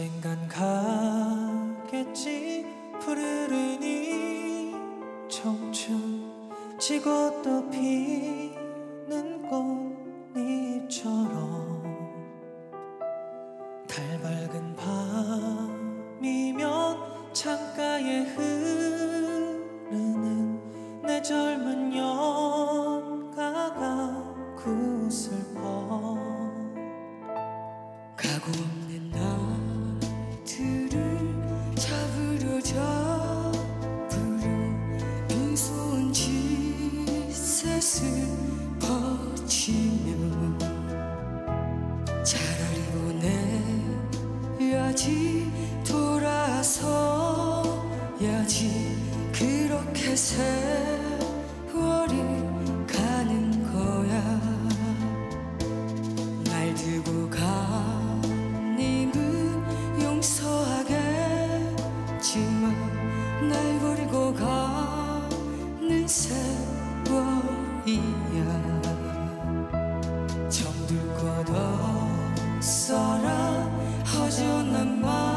언젠간 가겠지 푸르른 이 청춘 지고 또 피는 꽃잎처럼 달 밝은 밤이면 창가에 흐르는 내 젊은 연가가 구슬퍼 가고 없는 나들을 잡으려 잡으려 빈손 짓을 버치면 차라리 보내야지 돌아서야지 그렇게 세월이 가는 거야. 날 두고 가 용서하겠지만 날 버리고 가는 세월이야. 정들 것 없어라 허전한 마음